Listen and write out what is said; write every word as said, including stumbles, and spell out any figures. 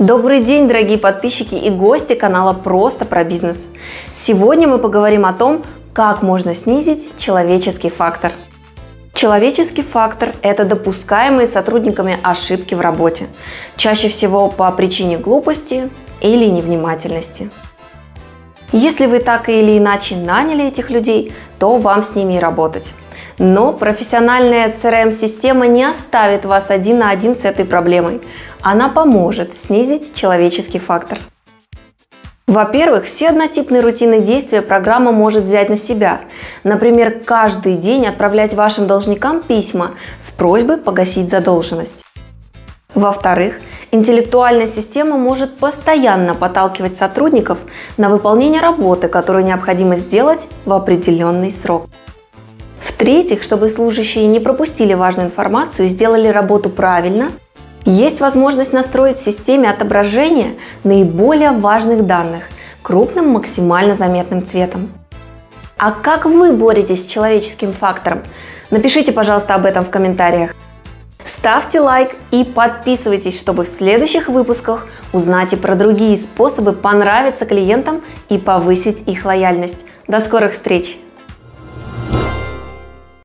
Добрый день, дорогие подписчики и гости канала «Просто про бизнес». Сегодня мы поговорим о том, как можно снизить человеческий фактор. Человеческий фактор – это допускаемые сотрудниками ошибки в работе, чаще всего по причине глупости или невнимательности. Если вы так или иначе наняли этих людей, то вам с ними и работать. Но профессиональная си ар эм-система не оставит вас один на один с этой проблемой. Она поможет снизить человеческий фактор. Во-первых, все однотипные рутинные действия программа может взять на себя. Например, каждый день отправлять вашим должникам письма с просьбой погасить задолженность. Во-вторых, интеллектуальная система может постоянно подталкивать сотрудников на выполнение работы, которую необходимо сделать в определенный срок. В-третьих, чтобы служащие не пропустили важную информацию и сделали работу правильно, есть возможность настроить в системе отображение наиболее важных данных крупным максимально заметным цветом. А как вы боретесь с человеческим фактором? Напишите, пожалуйста, об этом в комментариях. Ставьте лайк и подписывайтесь, чтобы в следующих выпусках узнать и про другие способы понравиться клиентам и повысить их лояльность. До скорых встреч!